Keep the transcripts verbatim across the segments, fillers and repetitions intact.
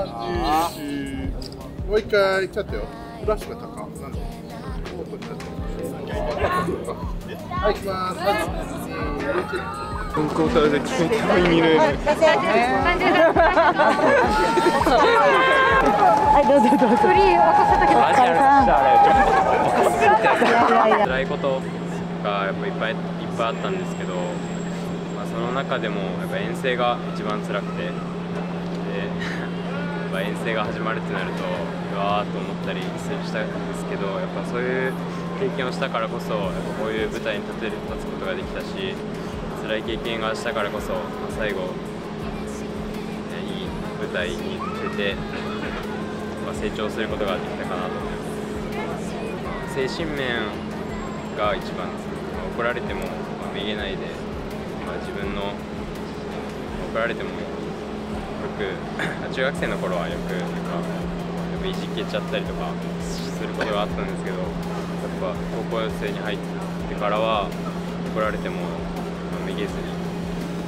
さんじゅういち。もう一回来ちゃったよ。フラッシュが高い。なんで？コートになっちゃった。はい、行きます。健康体で健康に見れる。はい、どうぞどうぞ。フリー沸かせたけど。マジあれ。辛いことがやっぱいっぱいいっぱいあったんですけど、まあその中でもやっぱ遠征が一番辛くて。遠征が始まるってなるとうわーと思ったりしたんですけど、やっぱそういう経験をしたからこそやっぱこういう舞台に立てる立つことができたし、辛い経験がしたからこそ、まあ、最後いい舞台に出て、まあ、成長することができたかなと思います。精神面が一番、まあ、怒られても、まあ、めげないで、まあ、自分の怒られても中学生の頃はよくなんかよくいじけちゃったりとかすることがあったんですけど、やっぱ高校生に入ってからは怒られてもめげずに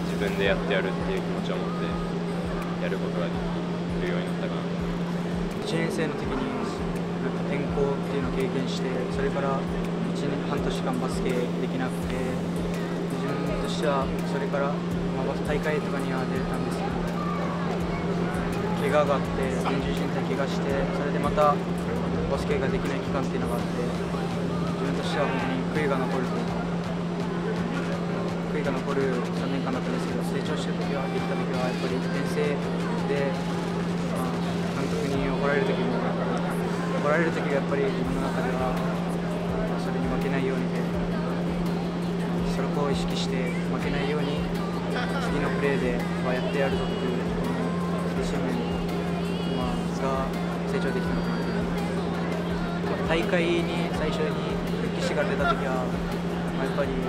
自分でやってやるっていう気持ちを持ってやることができるようになったかなと思います。いちねん生の時になんか転校っていうのを経験して、それからいちねんはんとしかんバスケできなくて、自分としてはそれから、まあ、大会とかには出れたんですけど、怪我があって、前十字靭帯怪我して、それでまたバスケができない期間っていうのがあって、自分としては本当に悔いが残る悔いが残るさんねんかんだったんですけど、成長してる時はできた時はやっぱり遠征で、まあ、監督に怒られる時も怒られる時がやっぱり自分の中ではそれに負けないようにで、それを意識して負けないように次のプレーではやってやるぞっていう。まあ、が成長できたのかなと思います。大会に最初に復帰してから出たときは、まあ、やっぱりみん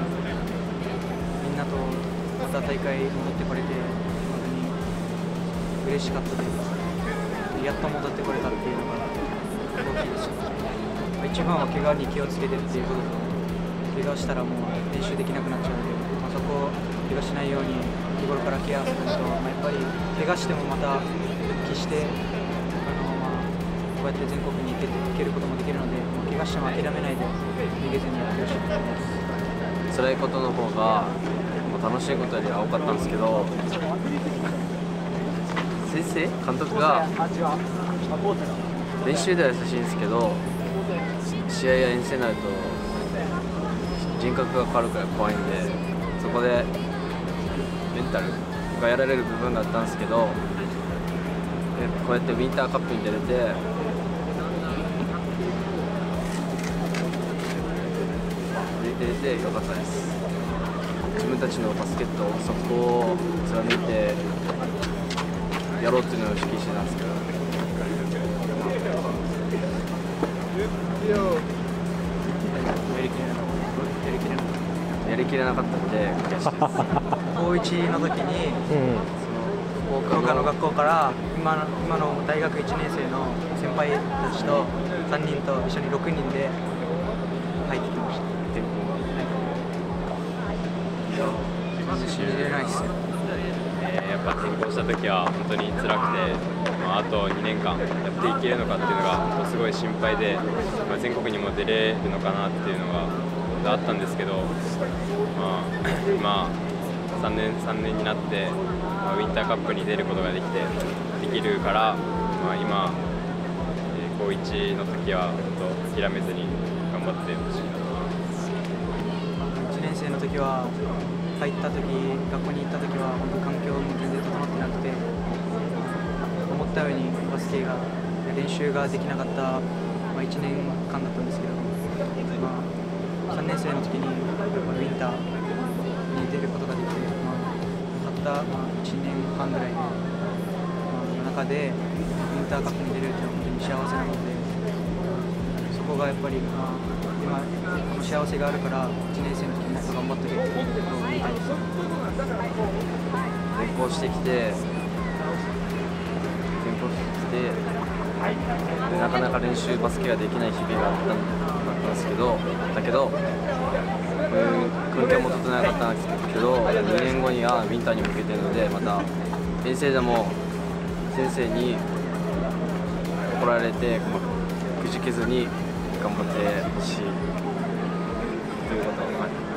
なとまた大会戻ってこれて、本当に嬉しかったというか、やっと戻ってこれたっていうのが大きいです。一番は怪我に気をつけてっていうことと、怪我したらもう練習できなくなっちゃうので、まあ、そこを怪我しないように。日頃からケアすると、やっぱり怪我してもまた復帰して、あの、まあ、こうやって全国に行けて行けることもできるので、怪我しても諦めないで逃げずにやってほしいと思います。辛いことの方が楽しいことよりは多かったんですけど、先生監督が練習では優しいんですけど、試合や遠征になると人格が変わるから怖いんで、そこでメンタルがやられる部分があったんですけど、こうやってウィンターカップに出れて、出れてよかったです。自分たちのバスケット、そこを貫いてやろうっていうのを意識してたんですけど、やりきれなかったので悔しいです。高いちの時に、福岡の学校から今の、今の大学いちねん生の先輩たちとさんにんと一緒にろくにんで入ってきました。やっぱ転校した時は本当に辛くて、まあ、あとにねんかんやっていけるのかっていうのがすごい心配で、まあ、全国にも出れるのかなっていうのがあったんですけど、まあ、まあ3年, 3年になって、まあ、ウィンターカップに出ることができてできるから、まあ、今、えー、こういちの時は本当諦めずに頑張ってほしいなと思います。いちねん生の時は入った時、学校に行った時は本当環境も全然整ってなくて、思ったようにバスケが練習ができなかった、まあ、いちねんかんだったんですけど、まあ、さんねん生の時にウィンターに出ることができて、まあ、たったいちねんはんぐらいの中でウィンターカップに出るっていうのは本当に幸せなので、そこがやっぱり、まあ、今この幸せがあるからいちねん生の時にもっと頑張ってるっていうことを見たいです。転校してきて転校してでなかなか練習バスケができない日々があったんですけど、だけど環境も整えなかったんですけど、にねんごにはウィンターに向けてるので、また遠征でも先生に怒られてくじけずに頑張ってほしいということを。